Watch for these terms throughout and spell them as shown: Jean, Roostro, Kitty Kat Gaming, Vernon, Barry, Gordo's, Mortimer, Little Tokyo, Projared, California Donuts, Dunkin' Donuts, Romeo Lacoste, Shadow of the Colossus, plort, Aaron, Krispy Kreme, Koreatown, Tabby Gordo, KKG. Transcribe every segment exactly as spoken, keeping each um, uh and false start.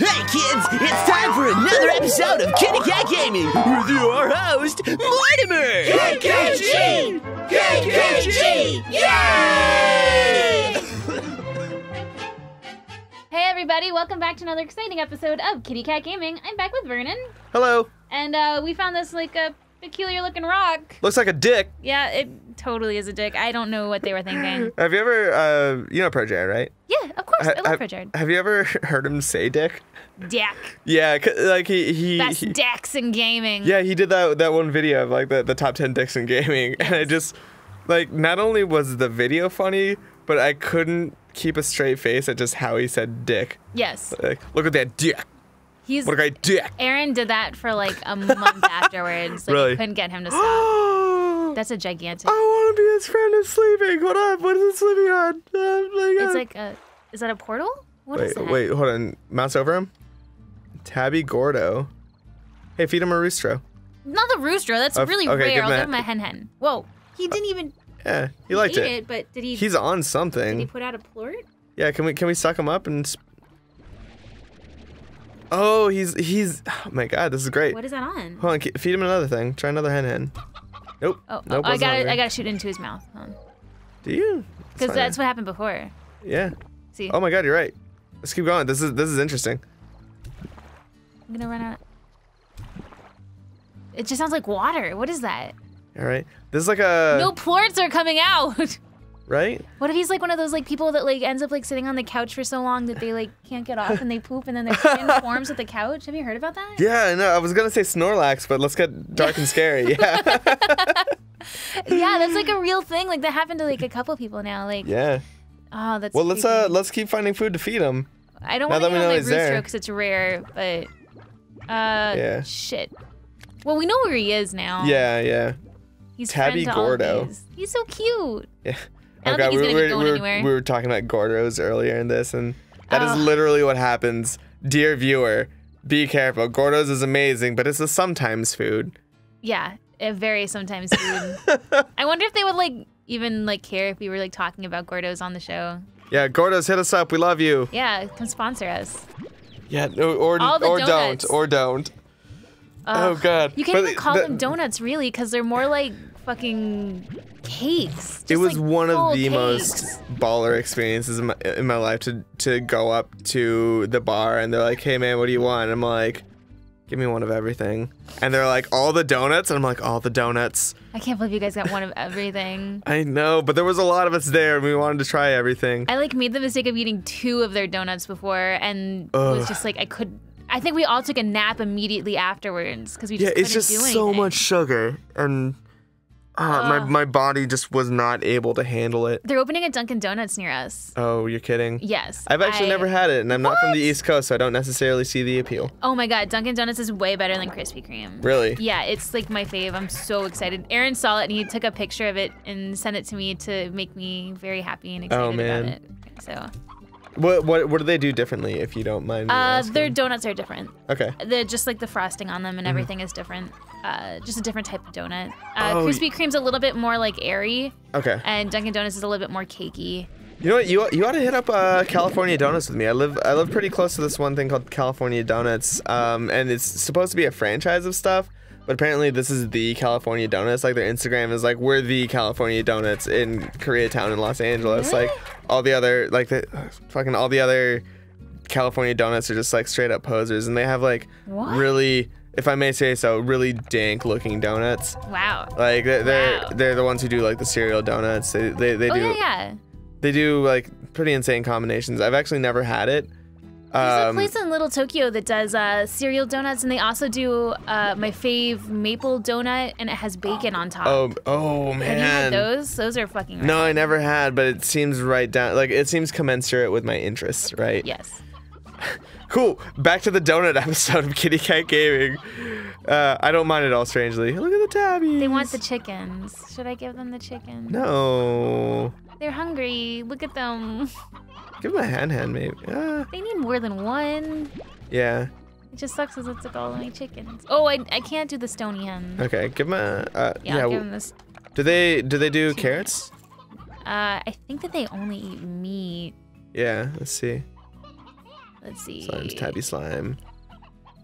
Hey kids, it's time for another episode of Kitty Kat Gaming with your host, Mortimer! K K G! K K G! Yay! Hey everybody, welcome back to another exciting episode of Kitty Kat Gaming. I'm back with Vernon. Hello. And uh, we found this like a peculiar looking rock. Looks like a dick. Yeah, it totally is a dick. I don't know what they were thinking. Have you ever, uh, you know Projared, right? Yeah, of course. I, I love Projared. Have you ever heard him say dick? Dick. Yeah, like he... he Best he, dicks in gaming. Yeah, he did that that one video of like the, the top ten dicks in gaming. Yes. And I just, like, not only was the video funny, but I couldn't keep a straight face at just how he said dick. Yes. Like, look at that dick. He's, what a guy dick. Aaron did that for like a month afterwards. Like, really? I couldn't get him to stop. That's a gigantic... I want to be his friend who's sleeping. What up? What is it sleeping on? Oh my God. It's like a... Is that a portal? What wait, is that? Wait, hold on. Mouse over him? Tabby Gordo. Hey, feed him a roostro. Not the roostro. That's oh, really okay, rare. Give I'll give him a hen-hen. Whoa. He didn't even... Yeah, he liked it. it. But did he... He's on something. Did he put out a plort? Yeah, can we, can we suck him up and... Oh, he's, he's, oh my God, this is great. What is that on? Hold on, feed him another thing. Try another hen hen. Nope. Oh, nope, oh I gotta, hungry. I gotta shoot into his mouth. Hold on. Do you? Because that's what happened before. Yeah. See. Oh my God, you're right. Let's keep going. This is, this is interesting. I'm gonna run out. It just sounds like water. What is that? All right. This is like a. No plorts are coming out. Right? What if he's like one of those like people that like ends up like sitting on the couch for so long that they like can't get off and they poop and then their skin forms at the couch? Have you heard about that? Yeah, I know. I was gonna say Snorlax, but let's get dark and scary. Yeah. Yeah, that's like a real thing. Like that happened to like a couple people now. Like yeah. Oh, that's. Well, creepy. let's uh let's keep finding food to feed him. I don't want to know like roostro because it's rare, but uh yeah. Shit. Well, we know where he is now. Yeah, yeah. He's Tabby Gordo. He's so cute. Yeah. Oh God, we, we, were, we, were, we were talking about Gordo's earlier in this, and that oh. is literally what happens. Dear viewer, be careful. Gordo's is amazing, but it's a sometimes food. Yeah, a very sometimes food. I wonder if they would like even like care if we were like talking about Gordo's on the show. Yeah, Gordo's, hit us up. We love you. Yeah, come sponsor us. Yeah, or or, or don't or don't. Uh, oh God, you can't but even call the, them donuts really, because they're more like fucking cakes. Just it was like one of the cakes. most baller experiences in my, in my life to to go up to the bar and they're like, hey man, what do you want? And I'm like, give me one of everything. And they're like, all the donuts? And I'm like, all the donuts. I can't believe you guys got one of everything. I know, but there was a lot of us there and we wanted to try everything. I like made the mistake of eating two of their donuts before and Ugh. it was just like I couldn't. I think we all took a nap immediately afterwards because we just yeah, couldn't do anything. Yeah, it's just so much sugar and Uh, oh. my, my body just was not able to handle it. They're opening a Dunkin' Donuts near us. Oh, you're kidding? Yes. I've actually I... never had it, and I'm what? not from the East Coast, so I don't necessarily see the appeal. Oh my God, Dunkin' Donuts is way better than Krispy Kreme. Really? Yeah, it's like my fave. I'm so excited. Aaron saw it, and he took a picture of it and sent it to me to make me very happy and excited oh, man. about it. So. What, what what do they do differently, if you don't mind me asking? Uh, their donuts are different. Okay. They're just like the frosting on them and everything mm. is different. Uh, just a different type of donut. Uh, oh. Krispy Kreme's a little bit more like airy. Okay. And Dunkin' Donuts is a little bit more cakey. You know what? You you ought to hit up uh, California Donuts with me. I live I live pretty close to this one thing called California Donuts, um, and it's supposed to be a franchise of stuff. But apparently this is the California Donuts. Like, their Instagram is like, we're the California Donuts in Koreatown in Los Angeles. Really? Like, all the other, like, the, uh, fucking all the other California Donuts are just, like, straight-up posers. And they have, like, what? really, if I may say so, really dank-looking donuts. Wow. Like, they're they're, wow. they're the ones who do, like, the cereal donuts. They, they, they oh, do, yeah, yeah. They do, like, pretty insane combinations. I've actually never had it. There's a place in Little Tokyo that does uh, cereal donuts, and they also do uh, my fave maple donut, and it has bacon on top. Oh, oh man! Have you had those? Those are fucking rad. No, I never had, but it seems right down like it seems commensurate with my interests, right? Yes. Cool. Back to the donut episode of Kitty Kat Gaming. Uh, I don't mind at all. Strangely, look at the tabbies. They want the chickens. Should I give them the chickens? No. They're hungry. Look at them. Give them a hen-hen, maybe. Uh, they need more than one. Yeah. It just sucks because it's like all my chickens. Oh, I, I can't do the stony hen. Okay, give them a... Uh, yeah, yeah I'll give them this. Do they do, they do carrots? Uh, I think that they only eat meat. Yeah, let's see. Let's see. Slime's Tabby Slime.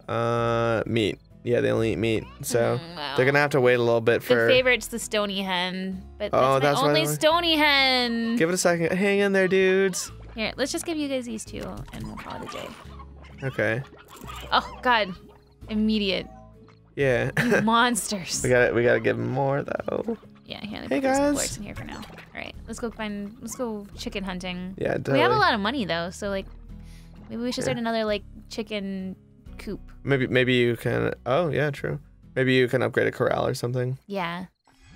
Uh, meat. Yeah, they only eat meat, so mm, well, they're gonna have to wait a little bit for. Their favorite's the Stony Hen, but that's, oh, my that's only my... Stony Hen. Give it a second. Hang in there, dudes. Here, let's just give you guys these two, and we'll call it a day. Okay. Oh God, immediate. Yeah. You monsters. we got We gotta give them more though. Yeah. Here, let me hey put guys. Some in here for now. All right, let's go find. Let's go chicken hunting. Yeah. Totally. We have a lot of money though, so like, maybe we should yeah. start another like chicken. Coop. Maybe maybe you can. Oh yeah, true. Maybe you can upgrade a corral or something. Yeah.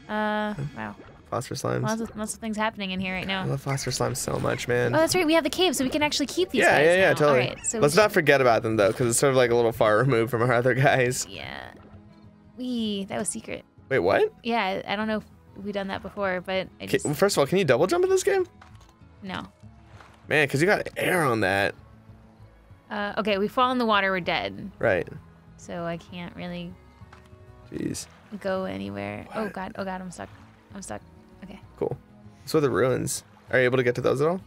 Uh. Wow. Phosphor slimes. Lots of, lots of things happening in here right now. I love phosphor slimes so much, man. Oh, that's right. We have the cave, so we can actually keep these. Yeah, guys yeah, yeah, now. Totally. Right, so let's not should... forget about them though, because it's sort of like a little far removed from our other guys. Yeah. We. That was secret. Wait, what? Yeah, I don't know if we've done that before, but. I just... well, first of all, can you double jump in this game? No. Man, because you got air on that. Uh, okay, we fall in the water, we're dead. Right. So I can't really Jeez. go anywhere. What? Oh God, oh God, I'm stuck. I'm stuck. Okay. Cool. So the ruins. Are you able to get to those at all?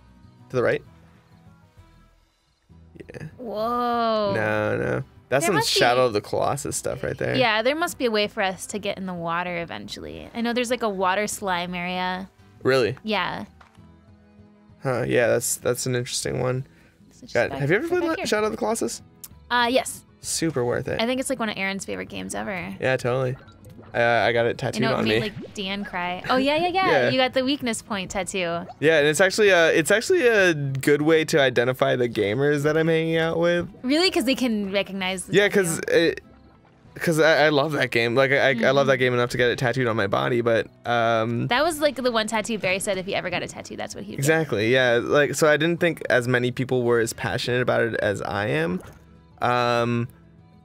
To the right? Yeah. Whoa. No, no. That's there some Shadow be... of the Colossus stuff right there. Yeah, there must be a way for us to get in the water eventually. I know there's like a water slime area. Really? Yeah. Huh, yeah, that's that's an interesting one. God. Have you ever played Shadow of the Colossus? Uh, yes. Super worth it. I think it's like one of Aaron's favorite games ever. Yeah, totally. Uh, I got it tattooed you know, it on made, me. Like Dan cry. Oh yeah, yeah, yeah, yeah. You got the weakness point tattoo. Yeah, and it's actually a it's actually a good way to identify the gamers that I'm hanging out with. Really, because they can recognize. The yeah, because because I, I love that game. Like I, mm-hmm. I love that game enough to get it tattooed on my body. But um, that was like the one tattoo Barry said if he ever got a tattoo, that's what he would exactly. do. Yeah. Like so, I didn't think as many people were as passionate about it as I am. Um,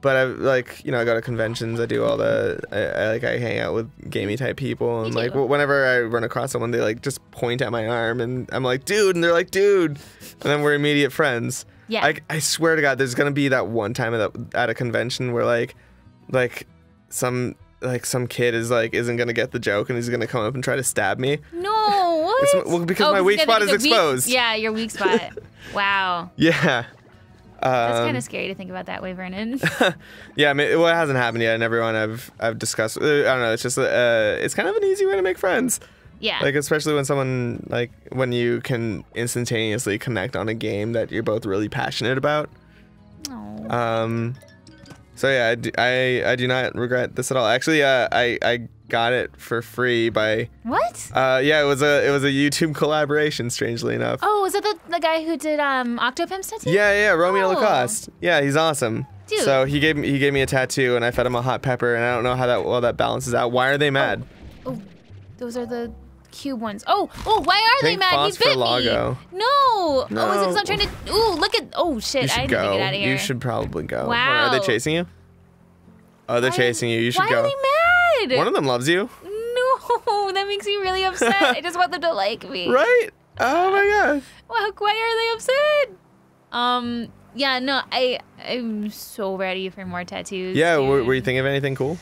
but I like you know I go to conventions. I do all the I, I like I hang out with gamey type people and like whenever I run across someone, they like just point at my arm and I'm like dude, and they're like dude, and then we're immediate friends. Yeah. I I swear to God, there's gonna be that one time at a, at a convention where like. Like, some like some kid is like isn't gonna get the joke and he's gonna come up and try to stab me. No, what? It's, well, because oh, my weak spot is exposed. Weak, yeah, your weak spot. Wow. Yeah. Um, That's kind of scary to think about that way, Vernon. yeah, I mean, well, it hasn't happened yet, and everyone I've I've discussed, I don't know. It's just uh, it's kind of an easy way to make friends. Yeah. Like especially when someone like when you can instantaneously connect on a game that you're both really passionate about. Oh. Um. So yeah, I do, I, I do not regret this at all. Actually, uh, I I got it for free by what? Uh, yeah, it was a it was a YouTube collaboration. Strangely enough. Oh, was it the, the guy who did um Octopimp's tattoo? Yeah, yeah, Romeo oh. Lacoste. Yeah, he's awesome. Dude. So he gave me he gave me a tattoo, and I fed him a hot pepper, and I don't know how that well that balances out. Why are they mad? Oh, oh those are the cube ones. Oh, oh, why are Pink they mad? Fonts he bit for Lago. Me. No. no. Oh, is it because I'm trying to? Ooh, look at. Oh shit! You should I need go. to get out of here. You should probably go. Wow. Or are they chasing you? Oh, they're why chasing you. You should why go. Why are they mad? One of them loves you. No, that makes me really upset. I just want them to like me. Right? Oh my god. Well, why are they upset? Um. Yeah. No. I. I'm so ready for more tattoos. Yeah. Were, were you thinking of anything cool?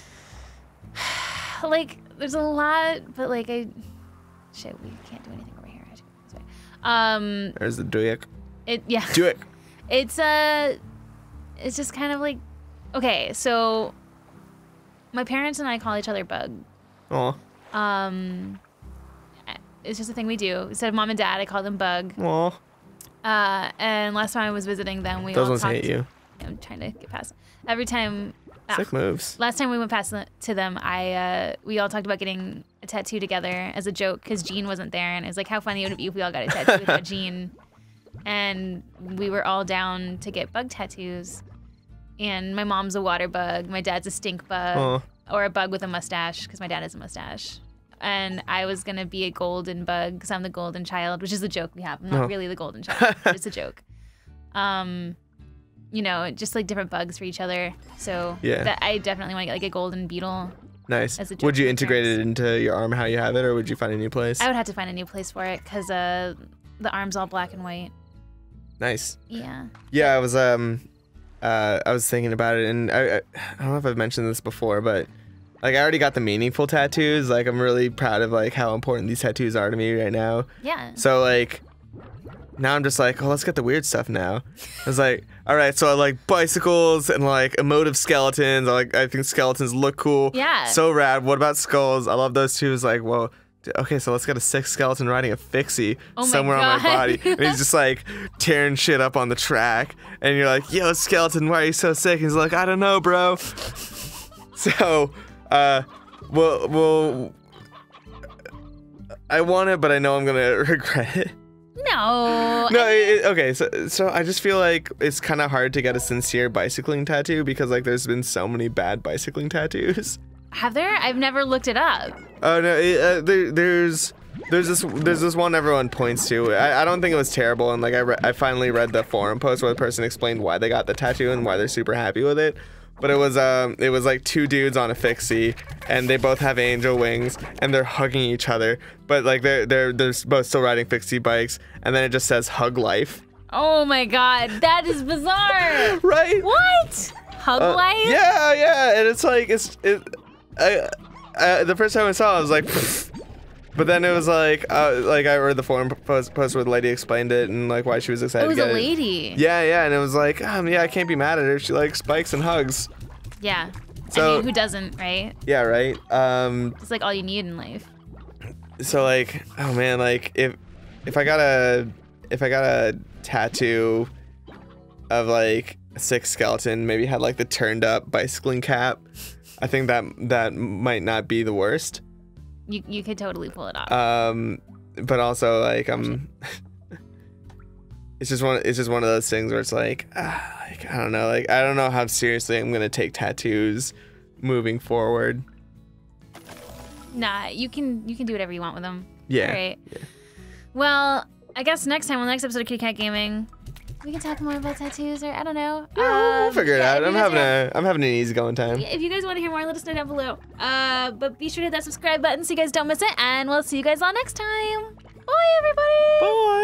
like, there's a lot, but like I. Shit, we can't do anything over here. Um, There's the Duyek. It yeah. Duyek. It's uh, it's just kind of like, okay, so my parents and I call each other Bug. Aw. Um, it's just a thing we do. Instead of mom and dad, I call them Bug. Aw. Uh, and last time I was visiting them, we Those all ones talked. Hate you. I'm trying to get past. Every time. Sick ah, moves. Last time we went past the, to them, I uh, we all talked about getting a tattoo together as a joke because Jean wasn't there, and it was like how funny it would be if we all got a tattoo without Jean. And we were all down to get bug tattoos. And my mom's a water bug, my dad's a stink bug, Aww. or a bug with a mustache because my dad has a mustache. And I was gonna be a golden bug because I'm the golden child, which is a joke we have. I'm not oh. really the golden child, but it's a joke. Um. You know, just like different bugs for each other. So yeah. that I definitely want to get like a golden beetle. Nice. As a would you integrate it into your arm how you have it, or would you find a new place? I would have to find a new place for it because uh, the arm's all black and white. Nice. Yeah. Yeah, I was um, uh, I was thinking about it, and I, I I don't know if I've mentioned this before, but like I already got the meaningful tattoos. Like I'm really proud of like how important these tattoos are to me right now. Yeah. So like. now I'm just like, oh, let's get the weird stuff now. I was like, all right, so I like bicycles and like emotive skeletons. I like, I think skeletons look cool. Yeah. So rad. What about skulls? I love those two. I was like, well, okay, so let's get a sick skeleton riding a fixie oh somewhere God. on my body. And he's just like tearing shit up on the track. And you're like, yo, skeleton, why are you so sick? And he's like, I don't know, bro. So, uh, well, well, I want it, but I know I'm gonna regret it. No. No. It, it, okay. So, so I just feel like it's kind of hard to get a sincere bicycling tattoo because like there's been so many bad bicycling tattoos. Have there? I've never looked it up. Oh no. It, uh, there, there's, there's this, there's this one everyone points to. I, I don't think it was terrible, and like I, re I finally read the forum post where the person explained why they got the tattoo and why they're super happy with it. But it was um, it was like two dudes on a fixie, and they both have angel wings, and they're hugging each other. But like they're they're they're both still riding fixie bikes, and then it just says "Hug Life." Oh my God, that is bizarre. Right? What? Hug uh, Life? Yeah, yeah. And it's like it's it. I, I the first time I saw it, I was like, pfft. But then it was like uh, like I read the forum post post where the lady explained it and like why she was excited. It was to get a lady. It. Yeah, yeah, and it was like um yeah, I can't be mad at her. She likes bikes and hugs. Yeah. So, I mean, who doesn't, right? Yeah, right. Um, it's like all you need in life. So like, oh man, like if if I got a if I got a tattoo of like a sick skeleton, maybe had like the turned up bicycling cap, I think that that might not be the worst. You you could totally pull it off. Um, but also like um, it's just one it's just one of those things where it's like, ah, like I don't know, like I don't know how seriously I'm gonna take tattoos moving forward. Nah, you can you can do whatever you want with them. Yeah. All right. Yeah. Well, I guess next time on the next episode of Kitty Kat Gaming, we can talk more about tattoos, or I don't know. Yeah, um, we'll figure it yeah, out. I'm having a I'm having an easygoing time. If you guys want to hear more, let us know down below. Uh, but be sure to hit that subscribe button so you guys don't miss it, and we'll see you guys all next time. Bye, everybody. Bye.